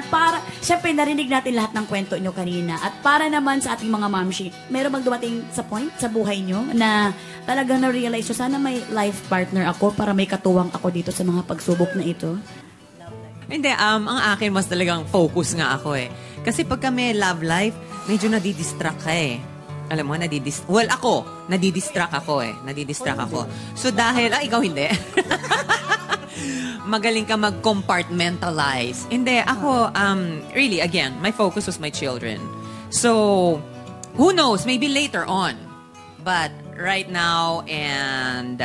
naman, para, syempre narinig natin lahat ng kwento nyo kanina. At para naman sa ating mga momshi, meron bang dumating sa point sa buhay nyo na talagang na-realize so, sana may life partner ako para may katuwang ako dito sa mga pagsubok na ito? Hindi, ang akin mas talagang focus nga ako eh. Kasi pag kami love life, medyo nadidistract ka eh. Alam mo, well, ako, nadidistract ako eh. Nadidistract ako. So dahil, ikaw hindi. Magaling ka mag-compartmentalize. Hindi, ako, really, again, my focus was my children. So, who knows, maybe later on. But right now and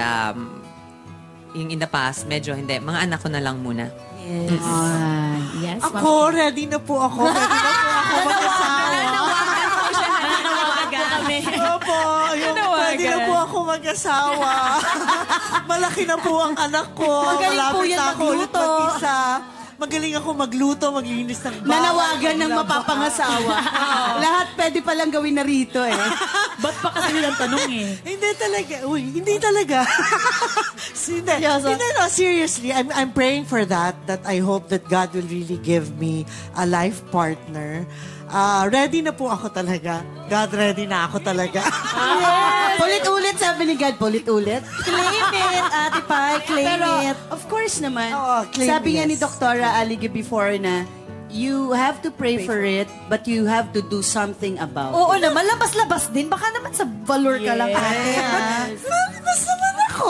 in the past, medyo hindi. Mga anak ko na lang muna. Yes. Yes. Ako, ready na po ako. Ready na po ako. Nanawagan po siya. Nanawagan kami. Opo. Ready na po ako mag-asawa. Malaki na po ang anak ko. Magaling po yan magluto. Magaling ako magluto, maglinis ng bahay. Nanawagan ng mapapangasawa. Lahat pwede palang gawin na rito eh. Ba't pa kasi nilang tanong eh? Hindi talaga. Uy, hindi talaga. Hindi, no, seriously. I'm praying for that. That I hope that God will really give me a life partner. Ready na po ako talaga. God, ready na ako talaga. Yes. Ulit-ulit, sabi ni God. Ulit-ulit. Claim it, Ate Pai. Claim it. Of course naman. Oo, claim it. Sabi nga ni Doktora Alighi before na, you have to pray for it, but you have to do something about it. Oo naman, labas-labas din. Baka naman sa valor ka lang. Yes. Labas naman ako.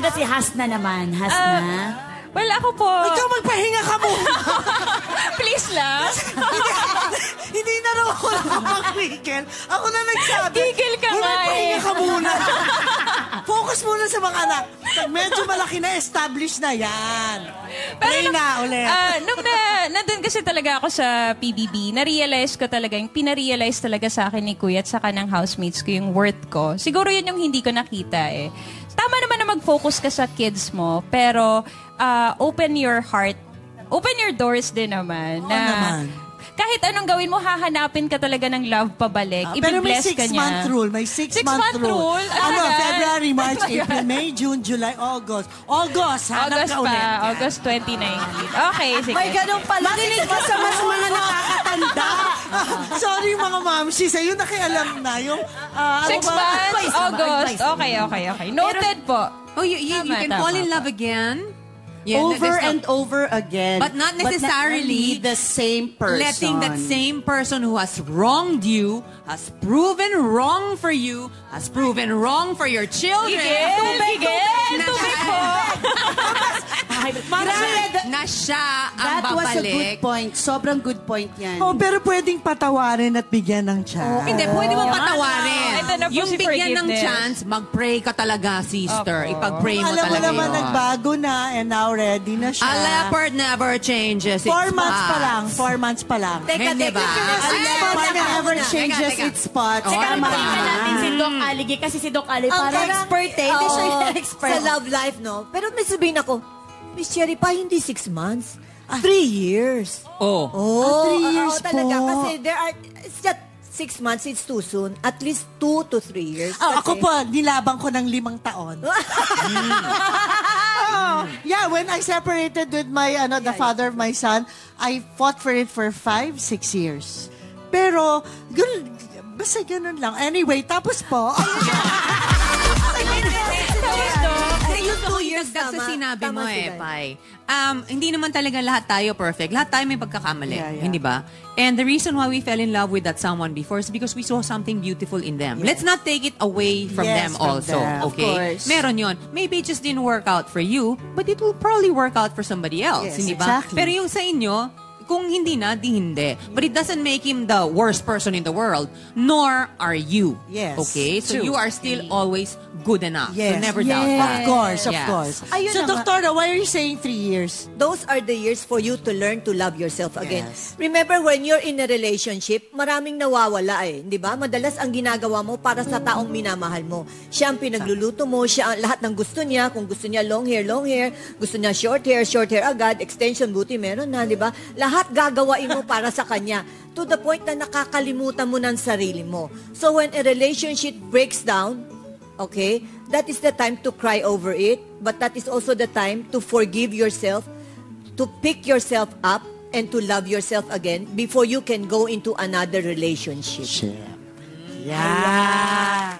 Ito si Hasna naman. Hasna. Well, ako po... Ikaw, magpahinga ka mo! Please lang! Hindi na raw ako nakapag-wiggle. Ako na nagsabi. Gigil ka nga eh. Pahinga ka muna. Focus muna sa mga anak. Medyo malaki na, established na yan. Play na ulit. Nung nandun kasi talaga ako sa PBB, na-realize ko talaga, yung pina-realize talaga sa akin ni Kuya at sa kanang housemates ko, yung worth ko. Siguro yun yung hindi ko nakita eh. Tama naman na mag-focus ka sa kids mo, pero... open your heart. Open your doors din naman. Oo naman. Kahit anong gawin mo, hahanapin ka talaga ng love pabalik. Pero may six-month rule. May six-month rule. Ano, February, March, April, May, June, July, August. August, hanap ka ulit. August 2019. Okay, sige. May ganun pala. Makinig ka sa mas mga nakakatanda. Sorry mga momshi, sa'yo nakialam na yung... 6 months, August. Okay. Noted po. Oh, you can fall in love again. Yeah, over and over again. But not necessarily the same person. Letting that same person who has wronged you, has proven wrong for you, has proven wrong for your children. Na siya ang babalik. That was a good point. Sobrang good point yan. Oh, pero pwedeng patawarin at bigyan ng chance. Hindi, pwede mo patawarin. Yung bigyan ng chance, mag-pray ka talaga, sister. Ipag-pray mo talaga yun. Alam mo naman, nagbago na and now ready na siya. A leopard never changes its spots. 4 months pa lang. 4 months pa lang. Teka. A leopard never changes its spots. Teka, magkita natin si Doc Alighi kasi si Doc Alighi parang expert eh. Hindi siya yung expert. Sa love life, no? Pero may sabihin ako, Miss Cherry Pie, hindi 6 months. 3 years. Oh. 3 years po. Talaga. Kasi there are, it's just 6 months, it's too soon. At least 2 to 3 years. Ako po, nilabang ko ng 5 taon. Yeah, when I separated with my, the father of my son, I fought for it for 5, 6 years. Pero, basta ganun lang. Anyway, tapos po. Yung 2 years dagdag sa sinabi mo eh, Pai. Hindi naman talaga lahat tayo perfect. Lahat tayo may pagkakamali. Hindi ba? And the reason why we fell in love with that someone before is because we saw something beautiful in them. Let's not take it away from them also. Okay? Meron yun. Maybe it just didn't work out for you, but it will probably work out for somebody else. Hindi ba? Pero yung sa inyo, kung hindi na, di hindi. But it doesn't make him the worst person in the world, nor are you. Yes. Okay? So you are still always good enough. Yes. So never doubt that. Of course, of course. So, Doctora, why are you saying 3 years? Those are the years for you to learn to love yourself again. Remember, when you're in a relationship, maraming nawawala eh. Di ba? Madalas ang ginagawa mo para sa taong minamahal mo. Siya ang pinagluluto mo, siya ang lahat ng gusto niya. Kung gusto niya long hair, gusto niya short hair agad, extension, buti, meron na, di ba? Lahat gagawain mo para sa kanya to the point na nakakalimutan mo ng sarili mo. So when a relationship breaks down, okay, that is the time to cry over it, but that is also the time to forgive yourself, to pick yourself up and to love yourself again before you can go into another relationship. Yeah. Yeah.